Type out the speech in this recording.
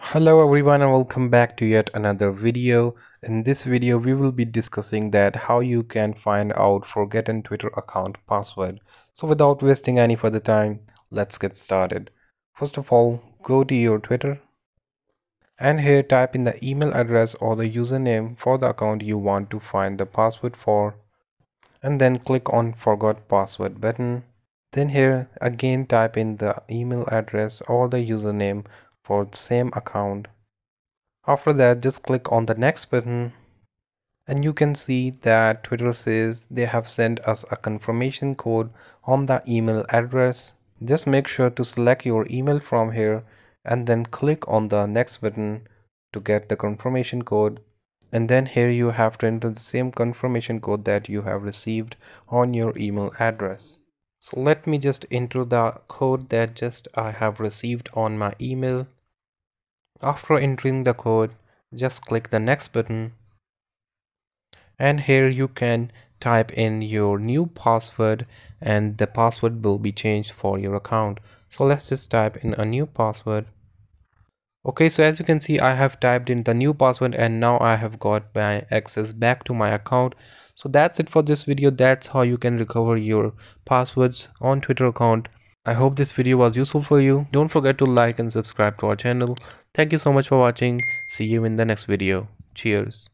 Hello everyone and welcome back to yet another video. In this video we will be discussing that how you can find out forgotten Twitter account password. So without wasting any further time, let's get started. First of all, go to your Twitter and here type in the email address or the username for the account you want to find the password for, and then click on forgot password button. Then here again type in the email address or the username for the same account. After that, just click on the next button and you can see that Twitter says they have sent us a confirmation code on the email address. Just make sure to select your email from here and then click on the next button to get the confirmation code, and then here you have to enter the same confirmation code that you have received on your email address. So let me just enter the code that I have received on my email. After entering the code, just click the next button and here you can type in your new password and the password will be changed for your account. So let's just type in a new password. Okay, so as you can see, I have typed in the new password and now I have got my access back to my account. So that's it for this video. That's how you can recover your passwords on Twitter account. I hope this video was useful for you. Don't forget to like and subscribe to our channel. Thank you so much for watching. See you in the next video. Cheers.